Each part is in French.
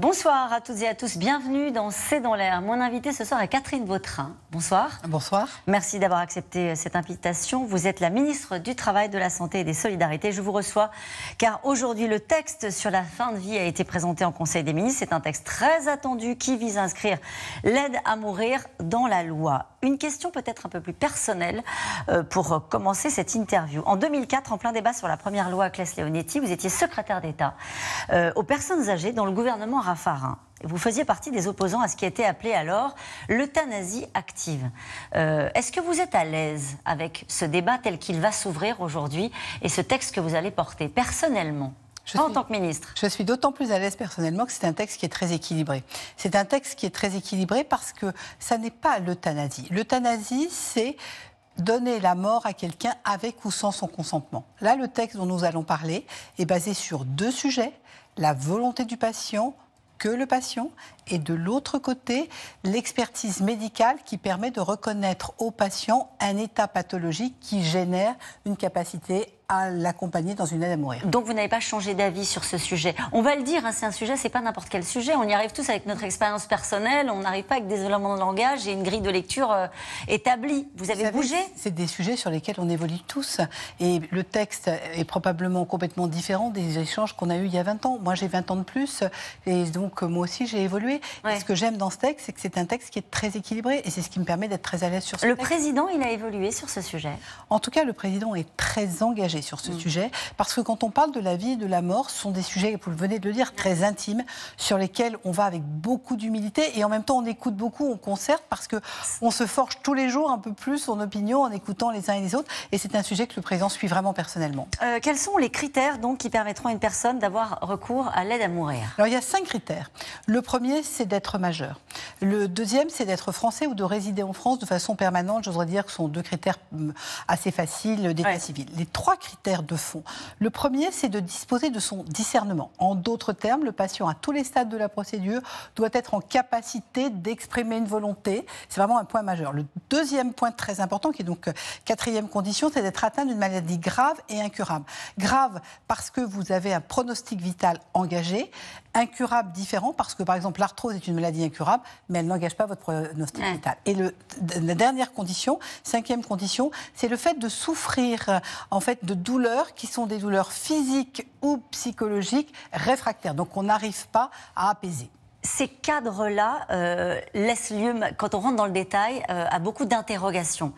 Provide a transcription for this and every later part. Bonsoir à toutes et à tous, bienvenue dans C dans l'air. Mon invitée ce soir est Catherine Vautrin. Bonsoir. Bonsoir. Merci d'avoir accepté cette invitation. Vous êtes la ministre du Travail, de la Santé et des Solidarités. Je vous reçois car aujourd'hui le texte sur la fin de vie a été présenté en Conseil des ministres. C'est un texte très attendu qui vise à inscrire l'aide à mourir dans la loi. Une question peut-être un peu plus personnelle pour commencer cette interview. En 2004, en plein débat sur la première loi Claeys-Leonetti, vous étiez secrétaire d'État aux personnes âgées dans le gouvernement Raffarin. Vous faisiez partie des opposants à ce qui était appelé alors l'euthanasie active. Est-ce que vous êtes à l'aise avec ce débat tel qu'il va s'ouvrir aujourd'hui et ce texte que vous allez porter personnellement ? En tant que ministre. Je suis d'autant plus à l'aise personnellement que c'est un texte qui est très équilibré. C'est un texte qui est très équilibré parce que ça n'est pas l'euthanasie. L'euthanasie, c'est donner la mort à quelqu'un avec ou sans son consentement. Là, le texte dont nous allons parler est basé sur deux sujets, la volonté du patient, que le patient, et de l'autre côté, l'expertise médicale qui permet de reconnaître au patient un état pathologique qui génère une capacité à l'accompagner dans une aide à mourir. Donc vous n'avez pas changé d'avis sur ce sujet. On va le dire, hein, c'est un sujet, c'est pas n'importe quel sujet. On y arrive tous avec notre expérience personnelle, on n'arrive pas avec des éléments de langage et une grille de lecture établie. Vous savez, bougé. C'est des sujets sur lesquels on évolue tous. Et le texte est probablement complètement différent des échanges qu'on a eus il y a 20 ans. Moi j'ai 20 ans de plus, et donc moi aussi j'ai évolué. Ouais. Et ce que j'aime dans ce texte, c'est que c'est un texte qui est très équilibré, et c'est ce qui me permet d'être très à l'aise sur ce texte. Le président, il a évolué sur ce sujet. En tout cas, le président est très engagé sur ce sujet, parce que quand on parle de la vie et de la mort, ce sont des sujets, vous venez de le dire, très intimes, sur lesquels on va avec beaucoup d'humilité, et en même temps on écoute beaucoup, on concerte, parce qu'on se forge tous les jours un peu plus son opinion en écoutant les uns et les autres, et c'est un sujet que le président suit vraiment personnellement. Quels sont les critères donc, qui permettront à une personne d'avoir recours à l'aide à mourir? Alors il y a 5 critères. Le premier, c'est d'être majeur. Le deuxième, c'est d'être français ou de résider en France de façon permanente, j'oserais dire que ce sont deux critères assez faciles d'état civil. Les 3 critères de fond. Le premier, c'est de disposer de son discernement. En d'autres termes, le patient, à tous les stades de la procédure, doit être en capacité d'exprimer une volonté. C'est vraiment un point majeur. Le deuxième point très important, qui est donc quatrième condition, c'est d'être atteint d'une maladie grave et incurable. Grave parce que vous avez un pronostic vital engagé, incurable différent parce que, par exemple, l'arthrose est une maladie incurable, mais elle n'engage pas votre pronostic vital. Et la dernière condition, 5e condition, c'est le fait de souffrir, en fait, de douleurs qui sont des douleurs physiques ou psychologiques réfractaires. Donc on n'arrive pas à apaiser. Ces cadres-là laissent lieu, quand on rentre dans le détail, à beaucoup d'interrogations.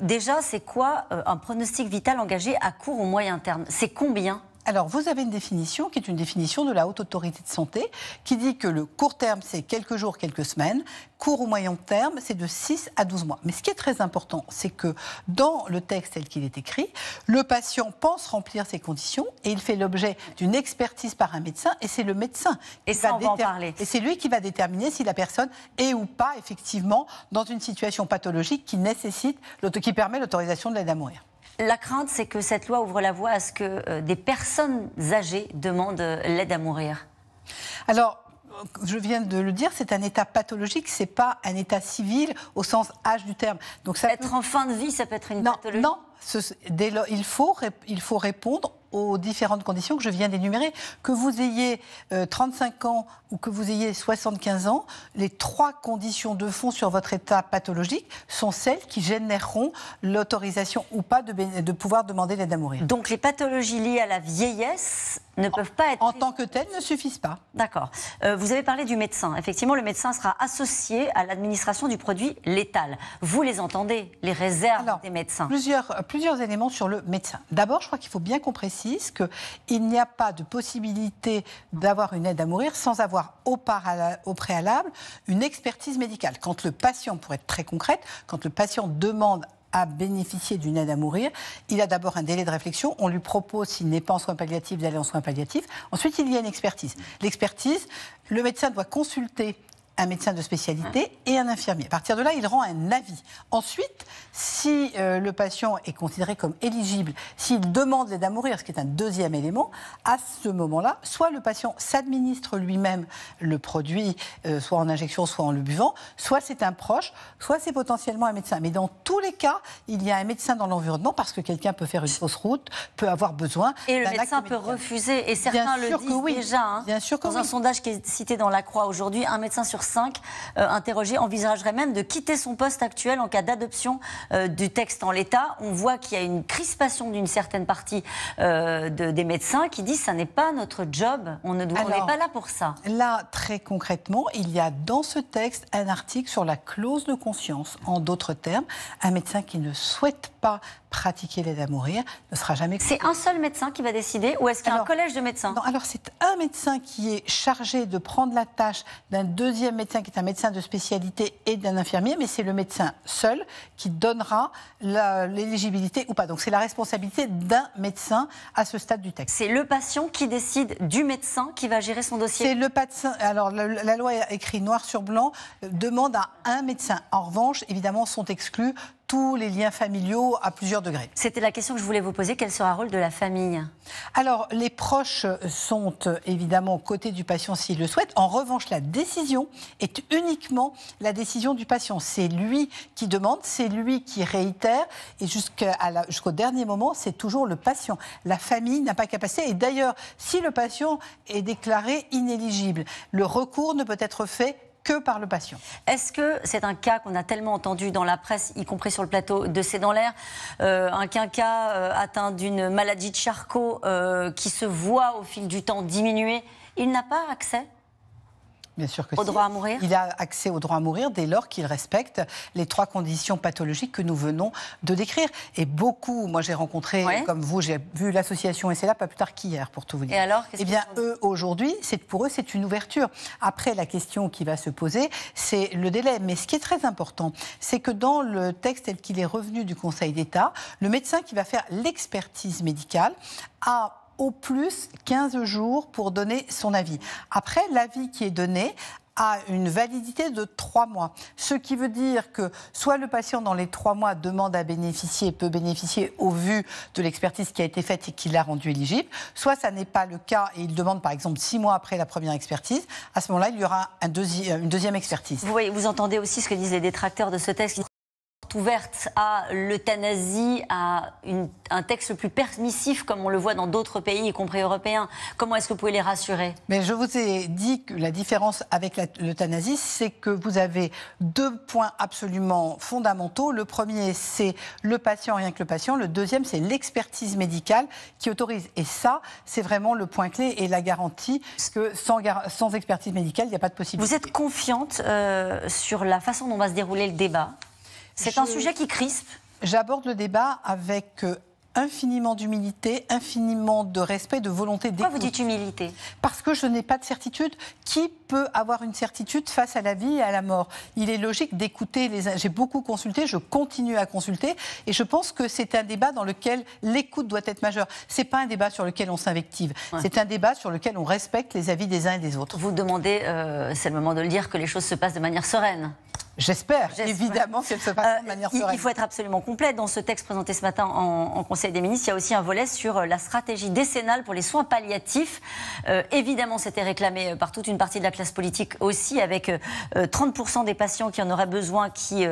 Déjà, c'est quoi un pronostic vital engagé à court ou moyen terme? C'est combien ? Alors, vous avez une définition qui est une définition de la Haute Autorité de Santé qui dit que le court terme, c'est quelques jours, quelques semaines. Court ou moyen terme, c'est de 6 à 12 mois. Mais ce qui est très important, c'est que dans le texte tel qu'il est écrit, le patient pense remplir ses conditions et il fait l'objet d'une expertise par un médecin et c'est le médecin qui va déterminer. Et c'est lui qui va déterminer si la personne est ou pas, effectivement, dans une situation pathologique qui nécessite, qui permet l'autorisation de l'aide à mourir. La crainte, c'est que cette loi ouvre la voie à ce que des personnes âgées demandent l'aide à mourir. Alors, je viens de le dire, c'est un état pathologique, c'est pas un état civil au sens âge du terme. Donc ça peut... Être en fin de vie, ça peut être une pathologie. Non, dès lors, il faut répondre aux différentes conditions que je viens d'énumérer. Que vous ayez 35 ans ou que vous ayez 75 ans, les 3 conditions de fond sur votre état pathologique sont celles qui généreront l'autorisation ou pas de pouvoir demander l'aide à mourir. Donc les pathologies liées à la vieillesse ne peuvent pas être... En tant que telles, ne suffisent pas. D'accord. Vous avez parlé du médecin. Effectivement, le médecin sera associé à l'administration du produit létal. Vous les entendez, les réserves des médecins. Plusieurs éléments sur le médecin. D'abord, je crois qu'il faut bien qu'on précise qu'il n'y a pas de possibilité d'avoir une aide à mourir sans avoir au préalable une expertise médicale. Quand le patient, pour être très concrète, quand le patient demande à bénéficier d'une aide à mourir, il a d'abord un délai de réflexion, on lui propose, s'il n'est pas en soins palliatifs, d'aller en soins palliatifs. Ensuite, il y a une expertise. L'expertise, le médecin doit consulter un médecin de spécialité et un infirmier. À partir de là, il rend un avis. Ensuite, si le patient est considéré comme éligible, s'il demande l'aide à mourir, ce qui est un deuxième élément, à ce moment-là, soit le patient s'administre lui-même le produit, soit en injection, soit en le buvant, soit c'est un proche, soit c'est potentiellement un médecin. Mais dans tous les cas, il y a un médecin dans l'environnement parce que quelqu'un peut faire une fausse route, peut avoir besoin d'un acte médical. Et le médecin peut refuser, et certains le disent déjà. Hein, bien sûr que oui. Dans un sondage qui est cité dans La Croix aujourd'hui, un médecin sur 5 interrogés envisagerait même de quitter son poste actuel en cas d'adoption du texte en l'état. On voit qu'il y a une crispation d'une certaine partie des médecins qui disent ça n'est pas notre job, on n'est pas là pour ça. Là, très concrètement, il y a dans ce texte un article sur la clause de conscience. En d'autres termes, un médecin qui ne souhaite pas pratiquer l'aide à mourir ne sera jamais... C'est un seul médecin qui va décider ou est-ce qu'il y a un collège de médecins? Non, alors c'est un médecin qui est chargé de prendre la tâche d'un deuxième médecin qui est un médecin de spécialité et d'un infirmier, mais c'est le médecin seul qui donnera l'éligibilité ou pas. Donc c'est la responsabilité d'un médecin à ce stade du texte. C'est le patient qui décide du médecin qui va gérer son dossier. C'est le patient. Alors la loi écrit noir sur blanc, demande à un médecin. En revanche, évidemment, sont exclus tous les liens familiaux à plusieurs degrés. C'était la question que je voulais vous poser. Quel sera le rôle de la famille? Alors, les proches sont évidemment aux côtés du patient s'ils le souhaitent. En revanche, la décision est uniquement la décision du patient. C'est lui qui demande, c'est lui qui réitère. Et jusqu'au dernier moment, c'est toujours le patient. La famille n'a pas capacité. Et d'ailleurs, si le patient est déclaré inéligible, le recours ne peut être fait que par le patient. Est-ce que c'est un cas qu'on a tellement entendu dans la presse, y compris sur le plateau de C dans l'air, un quinquas atteint d'une maladie de Charcot qui se voit au fil du temps diminuer, il n'a pas accès ? Bien sûr que si. Au droit à mourir ? Il a accès au droit à mourir dès lors qu'il respecte les trois conditions pathologiques que nous venons de décrire. Et beaucoup, moi j'ai rencontré, comme vous, j'ai vu l'association SLA pas plus tard qu'hier, pour tout vous dire. Et alors, qu'est-ce qu'ils font ? Eux, aujourd'hui, pour eux, c'est une ouverture. Après, la question qui va se poser, c'est le délai. Mais ce qui est très important, c'est que dans le texte tel qu'il est revenu du Conseil d'État, le médecin qui va faire l'expertise médicale a au plus 15 jours pour donner son avis. Après, l'avis qui est donné a une validité de 3 mois. Ce qui veut dire que soit le patient dans les 3 mois demande à bénéficier et peut bénéficier au vu de l'expertise qui a été faite et qui l'a rendu éligible, soit ça n'est pas le cas et il demande par exemple 6 mois après la première expertise. À ce moment-là, il y aura une deuxième expertise. Vous voyez, vous entendez aussi ce que disent les détracteurs de ce texte. Ouverte à l'euthanasie, à un texte plus permissif comme on le voit dans d'autres pays, y compris européens. Comment est-ce que vous pouvez les rassurer? Mais je vous ai dit que la différence avec l'euthanasie, c'est que vous avez deux points absolument fondamentaux. Le premier, c'est le patient, rien que le patient. Le deuxième, c'est l'expertise médicale qui autorise. Et ça, c'est vraiment le point clé et la garantie que sans expertise médicale, il n'y a pas de possibilité. Vous êtes confiante sur la façon dont va se dérouler le débat? C'est un sujet qui crispe. J'aborde le débat avec infiniment d'humilité, infiniment de respect, de volonté d'écoute. Pourquoi vous dites humilité? Parce que je n'ai pas de certitude. Qui peut avoir une certitude face à la vie et à la mort? Il est logique d'écouter les... J'ai beaucoup consulté, je continue à consulter et je pense que c'est un débat dans lequel l'écoute doit être majeure. C'est pas un débat sur lequel on s'invective. Ouais. C'est un débat sur lequel on respecte les avis des uns et des autres. Vous demandez, c'est le moment de le dire, que les choses se passent de manière sereine? J'espère, évidemment, si elle se passe de manière sereine. Il faut être absolument complet. Dans ce texte présenté ce matin en Conseil des ministres, il y a aussi un volet sur la stratégie décennale pour les soins palliatifs. Évidemment, c'était réclamé par toute une partie de la classe politique aussi, avec 30% des patients qui en auraient besoin, qui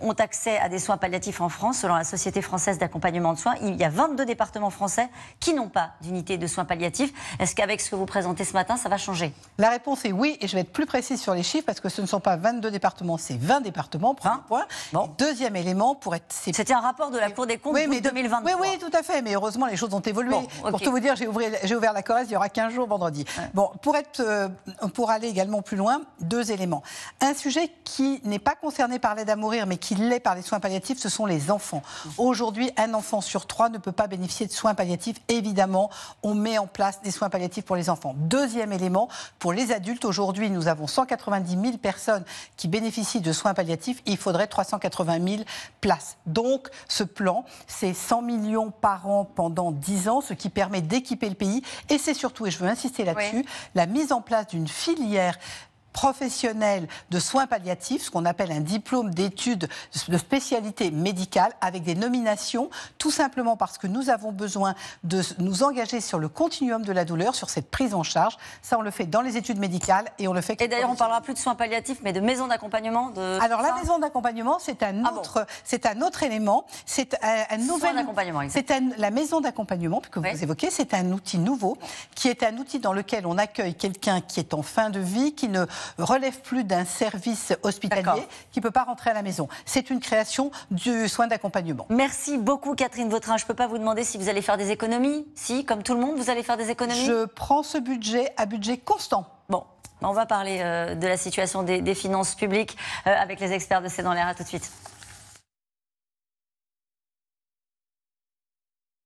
ont accès à des soins palliatifs en France. Selon la Société française d'accompagnement de soins, il y a 22 départements français qui n'ont pas d'unité de soins palliatifs. Est-ce qu'avec ce que vous présentez ce matin, ça va changer? La réponse est oui, et je vais être plus précise sur les chiffres, parce que ce ne sont pas 22 départements, c'est 20 départements, premier point. Bon. Deuxième élément, pour être... C'était un rapport de la Cour des comptes de 2023. Oui, tout à fait, mais heureusement, les choses ont évolué. Bon, okay. Pour tout vous dire, j'ai ouvert la Corrèze il y aura 15 jours vendredi. Ouais. Bon, pour aller également plus loin, deux éléments. Un sujet qui n'est pas concerné par l'aide à mourir, mais qui l'est par les soins palliatifs, ce sont les enfants. Aujourd'hui, un enfant sur 3 ne peut pas bénéficier de soins palliatifs. Évidemment, on met en place des soins palliatifs pour les enfants. Deuxième élément, pour les adultes, aujourd'hui, nous avons 190 000 personnes qui bénéficient de soins palliatifs, il faudrait 380 000 places. Donc, ce plan, c'est 100 millions par an pendant 10 ans, ce qui permet d'équiper le pays. Et c'est surtout, et je veux insister là-dessus, la mise en place d'une filière professionnel de soins palliatifs, ce qu'on appelle un diplôme d'études de spécialité médicale, avec des nominations, tout simplement parce que nous avons besoin de nous engager sur le continuum de la douleur, sur cette prise en charge. Ça, on le fait dans les études médicales et on le fait... Et d'ailleurs, on ne parlera plus de soins palliatifs, mais de maison d'accompagnement de... Alors, la maison d'accompagnement, c'est un, autre élément. C'est un nouvel... La maison d'accompagnement que vous évoquez, c'est un outil nouveau, qui est un outil dans lequel on accueille quelqu'un qui est en fin de vie, qui ne relève plus d'un service hospitalier, qui ne peut pas rentrer à la maison. C'est une création du soin d'accompagnement. Merci beaucoup Catherine Vautrin. Je ne peux pas vous demander si vous allez faire des économies. Si, comme tout le monde, vous allez faire des économies. Je prends ce budget à budget constant. Bon, on va parler de la situation des finances publiques avec les experts de C dans l'air. À tout de suite.